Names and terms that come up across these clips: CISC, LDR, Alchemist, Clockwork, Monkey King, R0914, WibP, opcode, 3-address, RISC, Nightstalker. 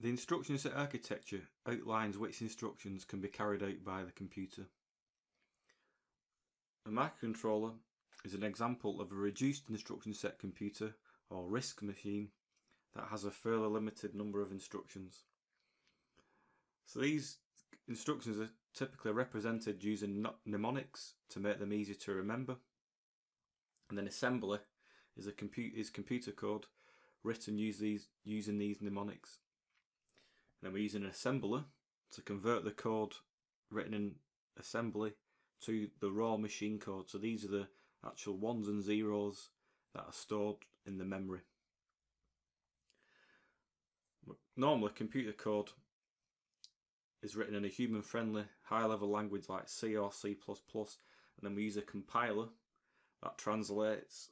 The instruction set architecture outlines which instructions can be carried out by the computer. A microcontroller is an example of a reduced instruction set computer or RISC machine that has a fairly limited number of instructions. So these instructions are typically represented using mnemonics to make them easier to remember. And then assembly is computer code written using these mnemonics. And then we're using an assembler to convert the code written in assembly to the raw machine code. So these are the actual ones and zeros that are stored in the memory. Normally, computer code is written in a human-friendly, high-level language like C or C++, and then we use a compiler that translates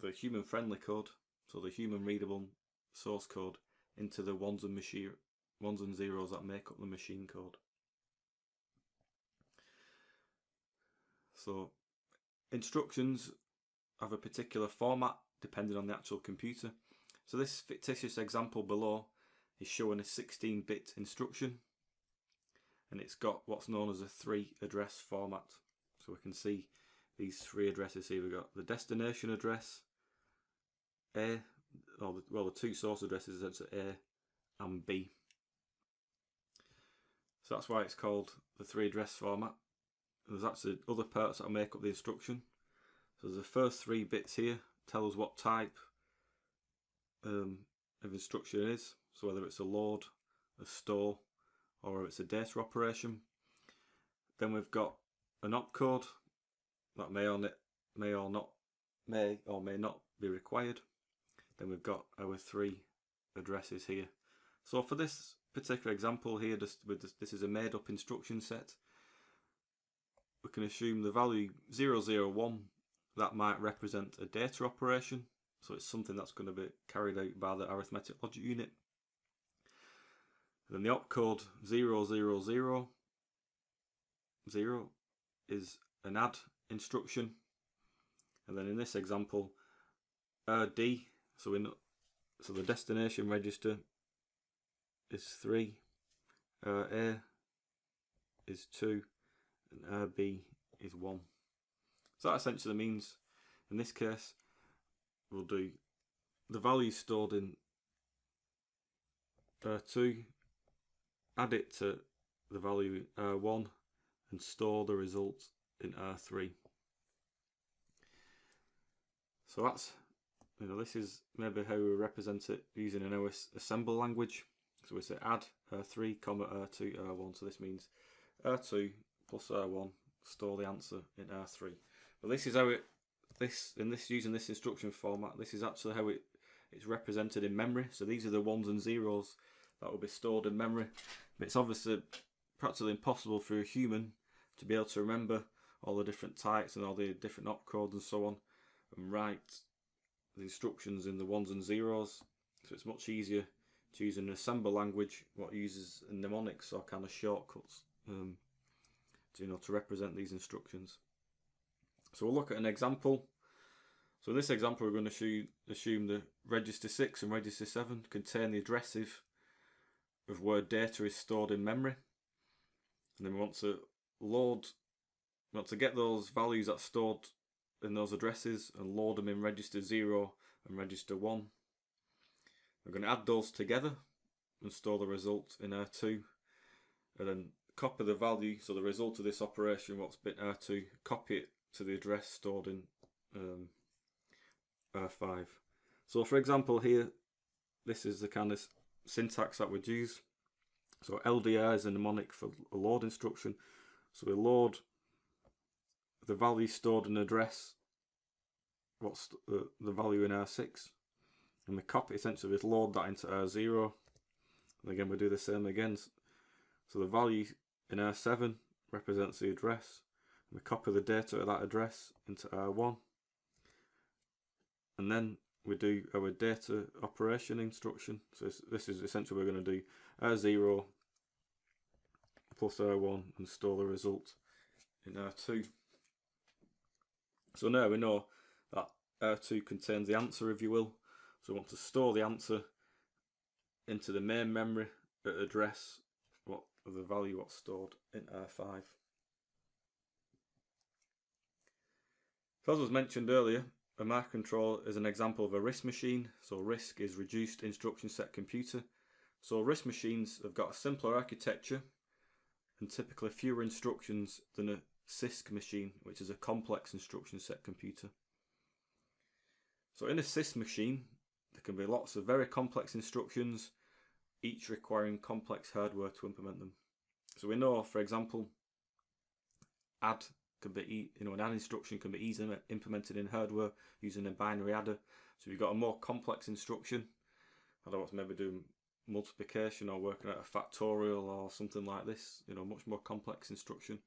the human-friendly code, so the human-readable source code, into the ones and zeros that make up the machine code. So instructions have a particular format depending on the actual computer. So this fictitious example below is showing a 16-bit instruction, and it's got what's known as a 3-address format. So we can see these 3 addresses here. We've got the destination address, A, or well, the 2 source addresses, essentially A and B. So that's why it's called the 3-address format. There's actually other parts that make up the instruction. So the first 3 bits here tell us what type of instruction it is. So whether it's a load, a store, or it's a data operation. Then we've got an opcode that may or may not be required. Then we've got our 3 addresses here. So for this particular example here, this is a made-up instruction set. We can assume the value 001, that might represent a data operation. So it's something that's going to be carried out by the arithmetic logic unit. And then the opcode 0000 is an add instruction. And then in this example, RD, so the destination register is 3, A is 2, and RB is 1. So that essentially means, in this case, we'll do the value stored in R2, add it to the value R1, and store the result in R3. So that's, this is maybe how we represent it using an assembly language. So we say add R3, R2, R1. So this means R2 plus R1, store the answer in R3. But this is how it, using this instruction format, this is actually how it's represented in memory. So these are the ones and zeros that will be stored in memory. But it's obviously practically impossible for a human to be able to remember all the different types and all the different opcodes and so on, and write the instructions in the ones and zeros. So it's much easier to use an assembly language, what uses mnemonics or kind of shortcuts to represent these instructions. So we'll look at an example. So in this example, we're going to assume the register 6 and register 7 contain the addresses of where data is stored in memory. And then we want to get those values that are stored in those addresses and load them in register 0 and register 1. We're going to add those together and store the result in R2, and then copy the value, so the result of this operation, what's been R2, copy it to the address stored in R5. So for example here, this is the kind of syntax that we'd use. So LDR is a mnemonic for a load instruction. So we load the value stored in address, what's the value in R6, and we copy, essentially we load that into R0, and again we do the same again. So the value in R7 represents the address. We copy the data of that address into R1, and then we do our data operation instruction. So this is essentially we're going to do R0 plus R1 and store the result in R2. So now we know that R2 contains the answer, if you will. So we want to store the answer into the main memory at address what of the value what's stored in R5. So as was mentioned earlier, a microcontroller is an example of a RISC machine. So RISC is reduced instruction set computer. So RISC machines have got a simpler architecture and typically fewer instructions than a CISC machine, which is a complex instruction set computer. So in a CISC machine, there can be lots of very complex instructions, each requiring complex hardware to implement them. So we know, for example, add can be, an add instruction can be easily implemented in hardware using a binary adder. So you've got a more complex instruction. I don't know, what's maybe doing multiplication or working out a factorial or something like this, much more complex instruction.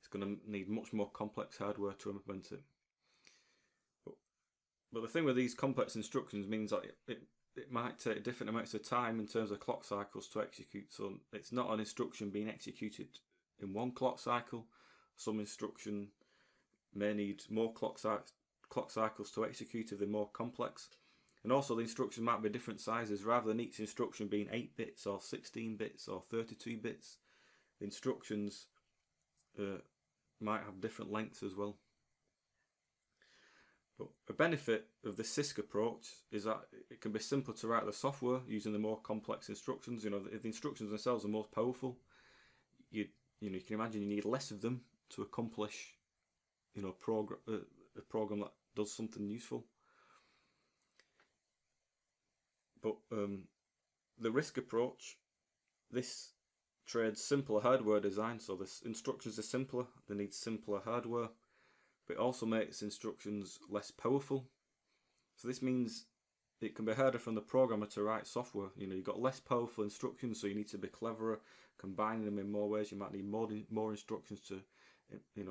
It's going to need much more complex hardware to implement it. But the thing with these complex instructions means that it might take different amounts of time in terms of clock cycles to execute. So it's not an instruction being executed in one clock cycle. Some instruction may need more clock cycles to execute if they're more complex. And also the instructions might be different sizes. Rather than each instruction being 8 bits or 16 bits or 32 bits, the instructions might have different lengths as well. But a benefit of the CISC approach is that it can be simpler to write the software using the more complex instructions. If the instructions themselves are most powerful, you can imagine you need less of them to accomplish, a program that does something useful. But the RISC approach, this trades simpler hardware design. So the instructions are simpler; they need simpler hardware. But it also makes instructions less powerful. So this means it can be harder from the programmer to write software. You've got less powerful instructions, so you need to be cleverer, combining them in more ways. You might need more instructions to,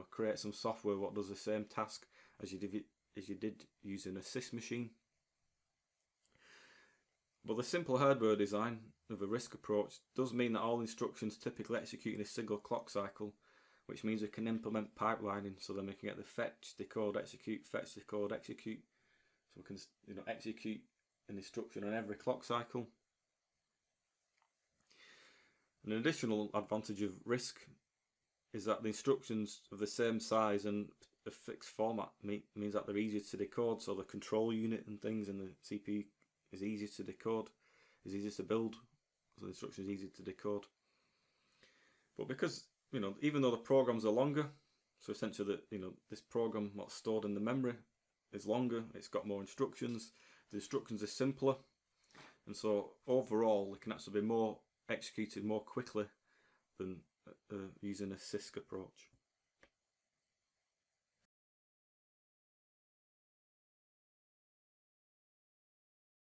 create some software what does the same task as you did using a CISC machine. But the simple hardware design of a RISC approach does mean that all instructions typically execute in a single clock cycle, which means we can implement pipelining, so then we can get the fetch, decode, execute, fetch, decode, execute. So we can execute an instruction on every clock cycle. And an additional advantage of RISC is that the instructions of the same size and a fixed format means that they're easier to decode. So the control unit and things in the CPU is easier to decode, is easier to build. So the instruction is easier to decode. But because even though the programs are longer, so essentially this program what's stored in the memory is longer, it's got more instructions, the instructions are simpler, and so overall it can actually be more executed more quickly than using a CISC approach.